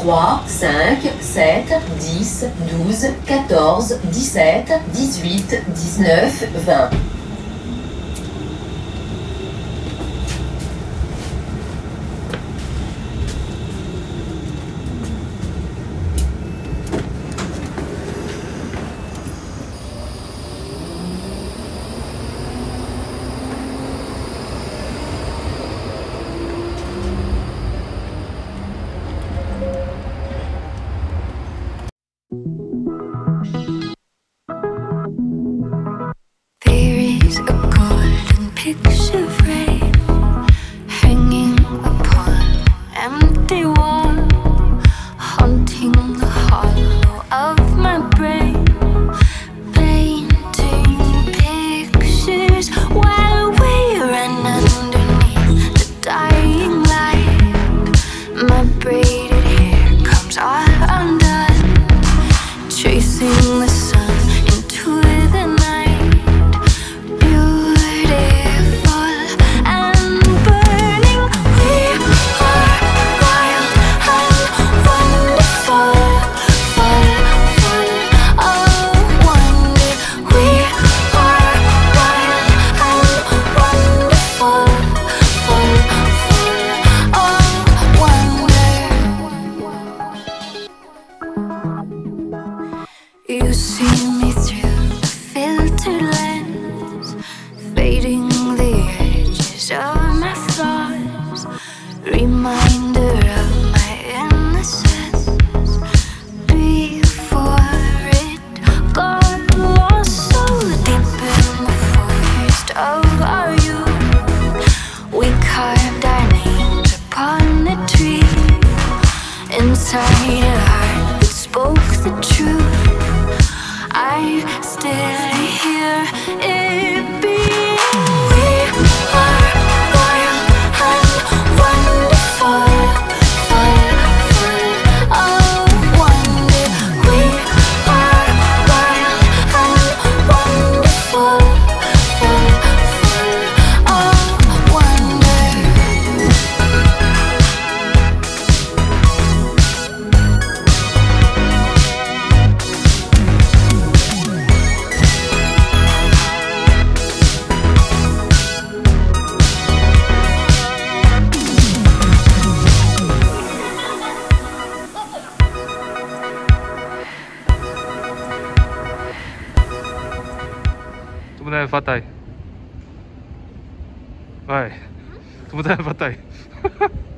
3, 5, 7, 10, 12, 14, 17, 18, 19, 20. Wataj. Oj, tu budowałem wataj.